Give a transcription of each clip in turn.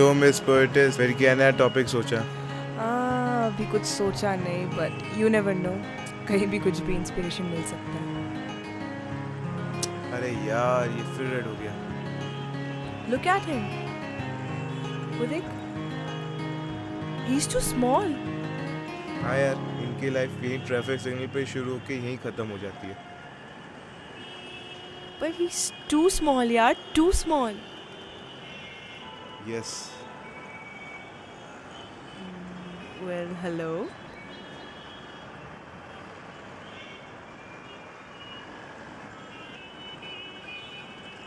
सो miss पर्टिस फिर क्या नया टॉपिक सोचा? अभी कुछ सोचा नहीं, बट यू नेवर नो, कहीं भी कुछ भी इंस्पिरेशन मिल सकता है। अरे यार ये फिर रेड हो गया। Look at him. वो देख, he's too small. हाँ यार, इनकी लाइफ यही ट्रैफिक सिग्नल पे शुरू होके यही खत्म हो जाती है। But he's too small यार, too small. Yes. Well, hello.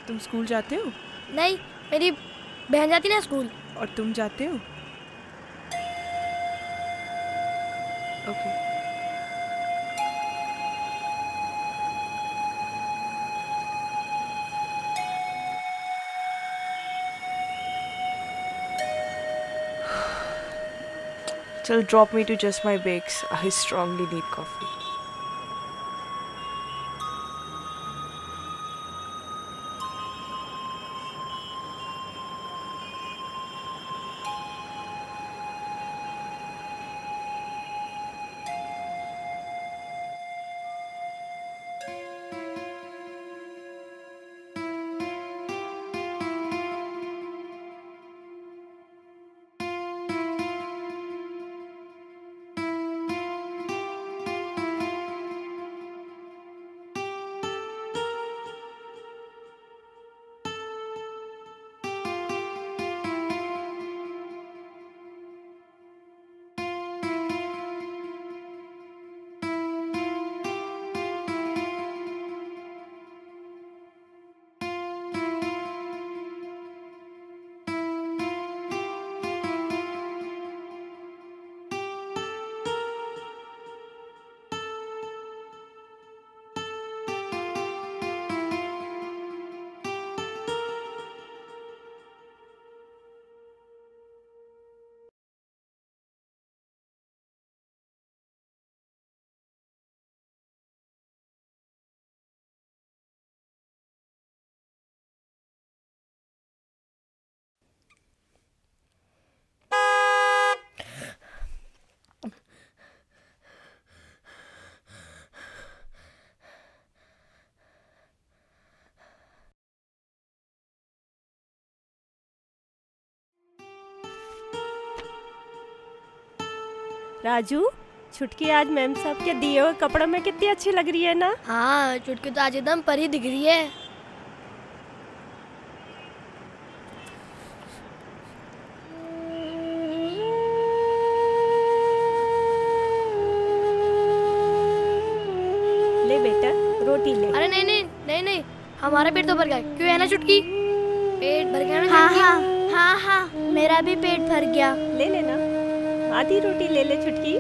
तुम स्कूल जाते हो? नहीं, मेरी बहन जाती ना स्कूल। और तुम जाते हो? ओके। चल drop me to just my bakes, I strongly need coffee. Raju, छुटकी आज मैम साहब के दिए हुए कपड़ों में कितनी अच्छी लग रही है ना। हाँ, छुटकी तो आज एकदम परी दिख रही है। ले बेटा, रोटी ले। अरे नहीं नहीं नहीं नहीं, हमारा पेट तो भर गया। क्यों है ना छुटकी, पेट भर गया ना? हाँ हाँ हाँ, मेरा भी पेट भर गया। ले लेना, आधी रोटी ले ले छुटकी।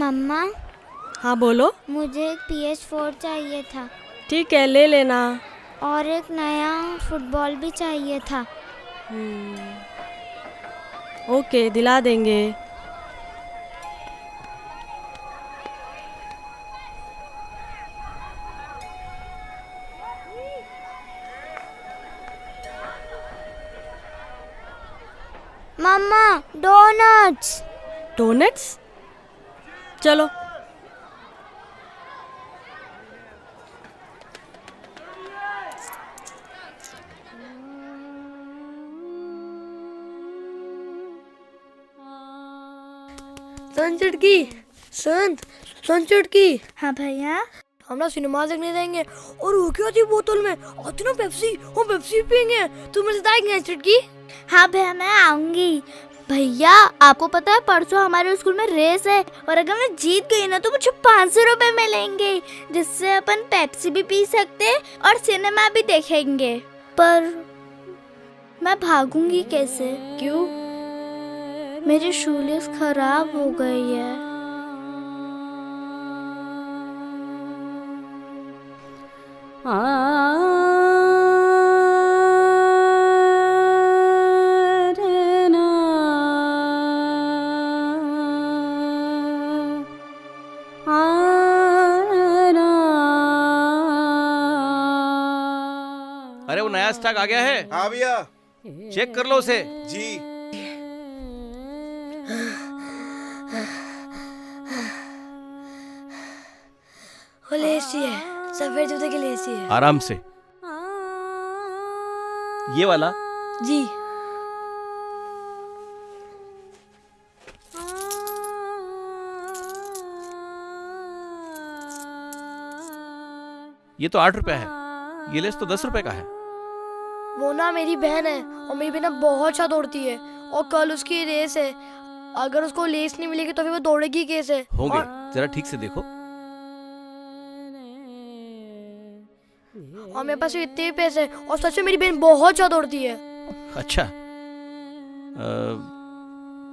मम्मा। हाँ बोलो। मुझे एक PS4 चाहिए था। ठीक है, ले लेना। और एक नया फुटबॉल भी चाहिए था। ओके, दिला देंगे। Mama, donuts. डोनट्स? चलो। सुन चुटकी, सुन चुटकी। हाँ भैया। हम ना सिनेमा देखने जाएंगे और वो क्या थी बोतल में, और ना पेप्सी, हम पेप्सी पियेंगे। तुम मजेदार चुटकी। हाँ भैया मैं आऊँगी। भैया आपको पता है परसों हमारे स्कूल में रेस है और अगर मैं जीत गई ना तो मुझे 500 रुपये मिलेंगे, जिससे अपन पेप्सी भी पी सकते हैं और सिनेमा भी देखेंगे। पर मैं भागूंगी कैसे? क्यों? मेरी शूलेस खराब हो गई है। अरे वो नया स्टॉक आ गया है। हाँ भैया चेक कर लो उसे। जी वो लेसी है, सफेद जूते के लेसी है। आराम से। ये वाला? जी। ये तो 8 रुपया है, ये लेस तो 10 रुपए का है। वो ना मेरी बहन है और मेरी बहन बहुत अच्छा दौड़ती है और कल उसकी रेस है, अगर उसको लेस नहीं मिलेगी तो फिर वो दौड़ेगी कैसे? होंगे, जरा ठीक से देखो। और मेरे पास इतने पैसे हैं और सच में मेरी बहन बहुत अच्छा दौड़ती है। अच्छा,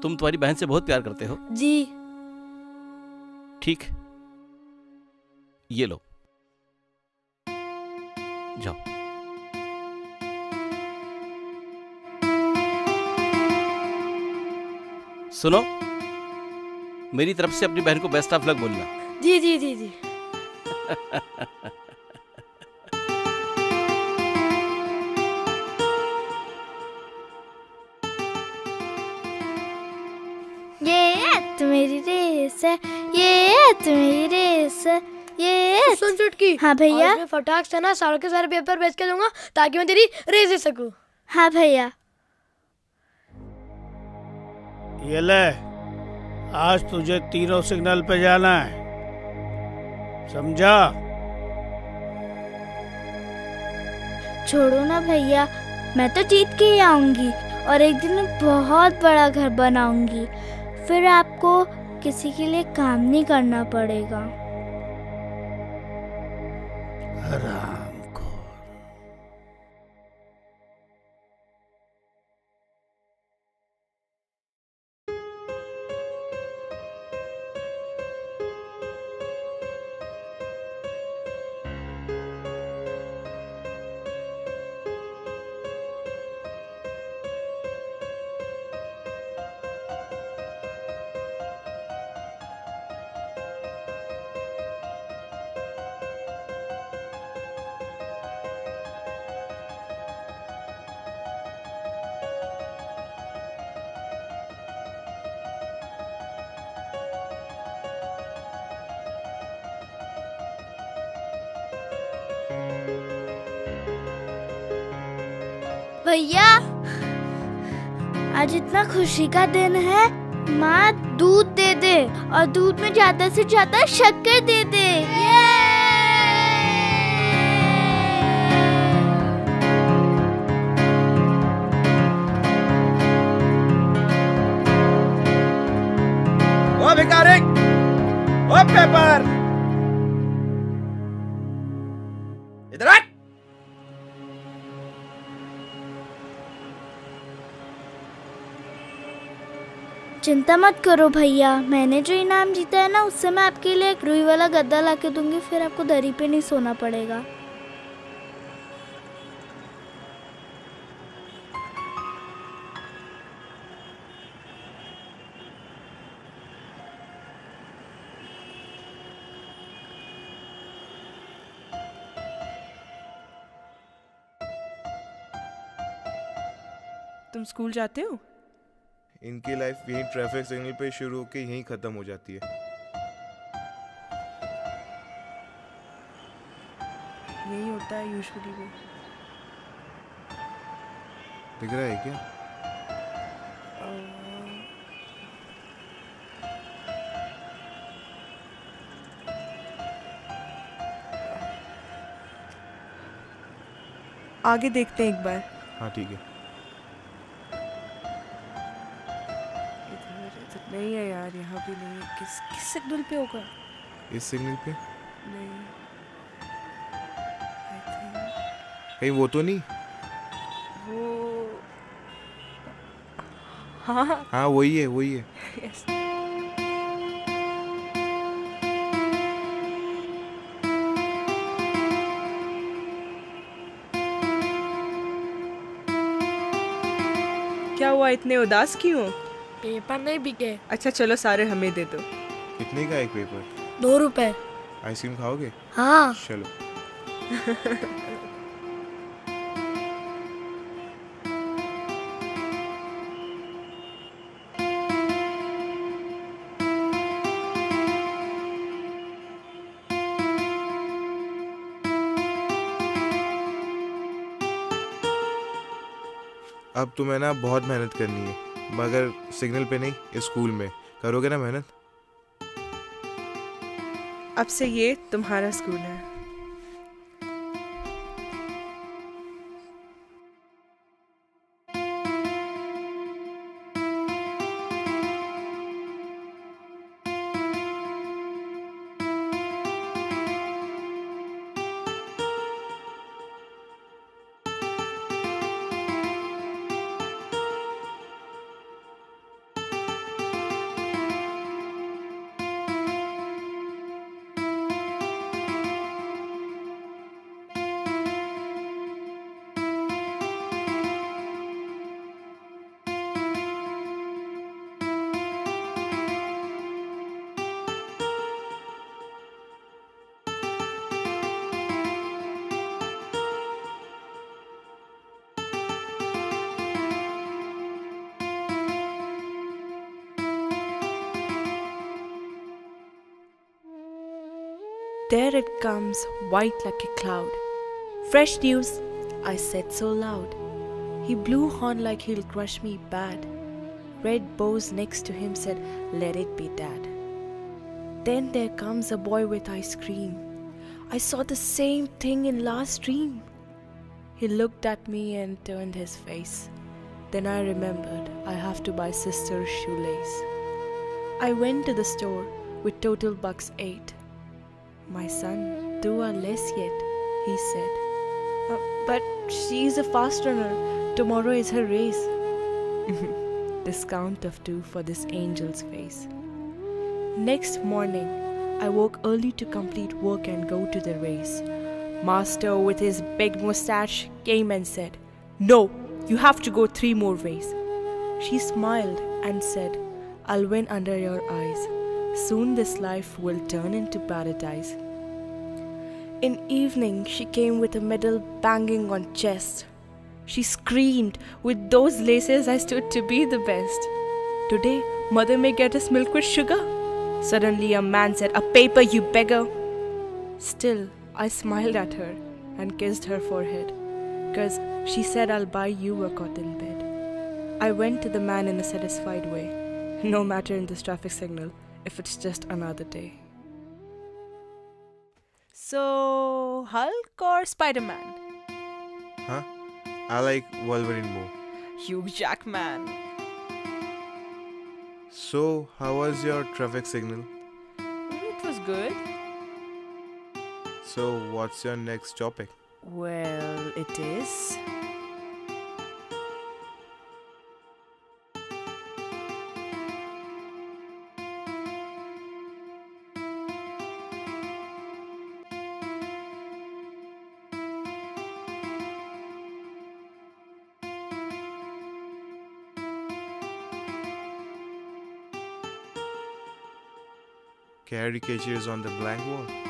तुम तुम्हारी बहन से बहुत प्यार करते हो? जी। ठीक, ये लो, जाओ। सुनो, मेरी तरफ से अपनी बहन को बेस्ट ऑफ लक बोलना। जी जी जी जी। ये तो मेरी रेस है, ये तो मेरी रेस है, ये। सुन चुटकी। हाँ भैया। मैं फटाक से ना सारे के सारे पेपर बेच के लूंगा ताकि मैं तेरी रेस दे सकूं। हाँ भैया। ये ले, आज तुझे तीनों सिग्नल पे जाना है, समझा? छोड़ो ना भैया, मैं तो जीत के ही आऊंगी और एक दिन मैं बहुत बड़ा घर बनाऊंगी, फिर आपको किसी के लिए काम नहीं करना पड़ेगा। आराम। भैया आज इतना खुशी का दिन है, माँ दूध दे दे और दूध में ज्यादा से ज्यादा शक्कर दे दे। ओ भिखारी, ओ पेपर, इधर आ। चिंता मत करो भैया, मैंने जो इनाम जीता है ना उससे मैं आपके लिए एक रुई वाला गद्दा ला के दूंगी, फिर आपको दरी पे नहीं सोना पड़ेगा। तुम स्कूल जाते हो? इनकी लाइफ यही ट्रैफिक सिग्नल पे शुरू होके यहीं खत्म हो जाती है। यही होता है यूजुअली भी। दिख रहा है क्या? आगे देखते हैं एक बार। हाँ ठीक है। नहीं है यार, यहाँ भी नहीं। किस सिग्नल पे होगा? इस सिग्नल पे नहीं। कहीं वो तो नहीं? वो हाँ हाँ वही है, वही है। yes. क्या हुआ, इतने उदास क्यों? पेपर नहीं बिके। अच्छा चलो सारे हमें दे दो। कितने का एक पेपर? 2 रुपए। आइसक्रीम खाओगे? हाँ चलो। अब तुम्हें ना बहुत मेहनत करनी है, मगर सिग्नल पे नहीं, स्कूल में करोगे ना मेहनत? अब से ये तुम्हारा स्कूल है। There it comes, white like a cloud. Fresh news, I said so loud. He blew horn like he'll crush me bad. Red Bows next to him said, let it be dad. Then there comes a boy with ice cream. I saw the same thing in last dream. He looked at me and turned his face. Then I remembered I have to buy sister's shoelace. I went to the store with total $8. My son, do a less yet, he said. But she is a fast runner. Tomorrow is her race. Discount of 2 for this angel's face. Next morning, I woke early to complete work and go to the race. Master with his big mustache came and said, no, you have to go 3 more ways. She smiled and said, I'll win under your eyes. Soon this life will turn into paradise. In evening, she came with a medal banging on chest. She screamed, with those laces I stood to be the best. Today, mother may get us milk with sugar. Suddenly a man said, a paper you beggar. Still, I smiled at her and kissed her forehead, cause she said I'll buy you a cotton bed. I went to the man in a satisfied way, no matter in this traffic signal. If it's just another day. So, Hulk or Spider-Man? Huh? I like Wolverine more. Hugh Jackman. So, how was your traffic signal? It was good. So, what's your next topic? Well, it is... caricatures on the blank wall.